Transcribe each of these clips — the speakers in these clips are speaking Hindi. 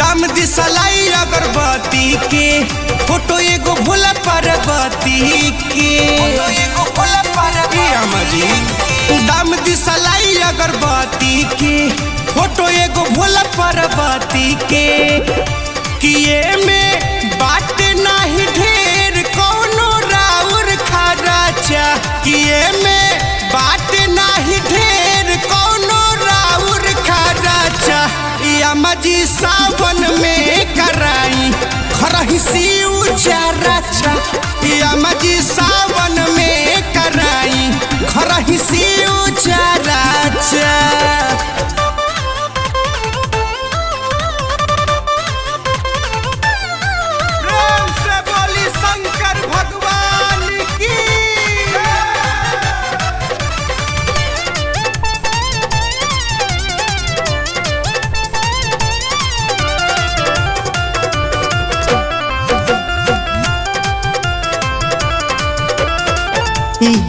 दाम दिसलाई अगरबत्ती के फोटो एगो भोला पार्वती के दाम दिसलाई अगरबत्ती के फोटो एगो भोला पार्वती के किए में बात नहीं ढेर कोनो राउर खराचा किए में बात नहीं ढेर कोनो राउर खराचा यामा जी सावन में कराई खरही सी उचाराचा यामा जी सावन में कराई खरही सी उचाराचा।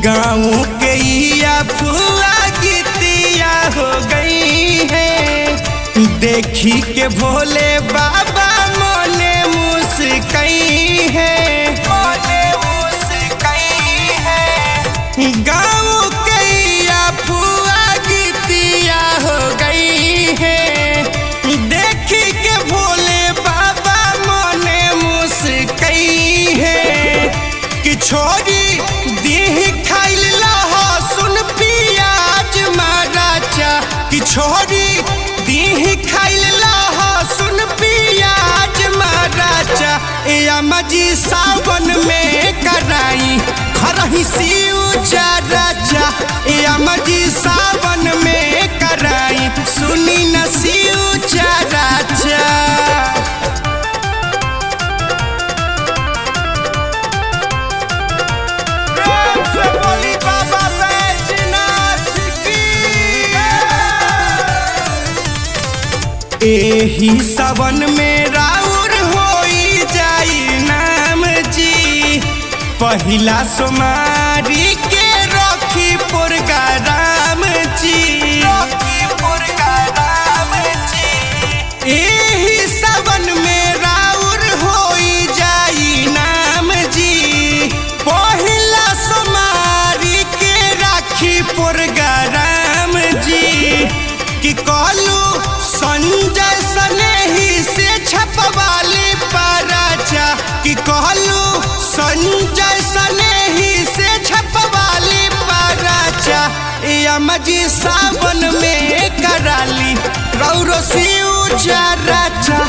गाँव के फुआ गीतिया हो गई है देखी के भोले बाबा मोने मुस्कई है मोने मुस्कई है। गाँव के फुआ गीतिया हो गई है देखी के भोले बाबा मोने मुस्कई है कि छोरी छोरी दीह खाइला सुन पियाज महाराजा यामा जी सावन में कराई खरही सी उचाराचा यामा जी सावन में कराई सुनी न सी उचाराचा। एही सावन में राउर होई जाई नाम जी पहिला सोमारी के रखी पुरगा राम जी एही सावन में राउर होई जाई नाम जी पहिला सोमारी के रखी पुरगा राम जी कि कहलू संजय सनेही से छपवाली पराचा कि कहलू संजय सनेही से छपवाली पराचा यामा जी सावन में कराली रौरोसी उचाराचा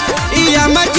यामा।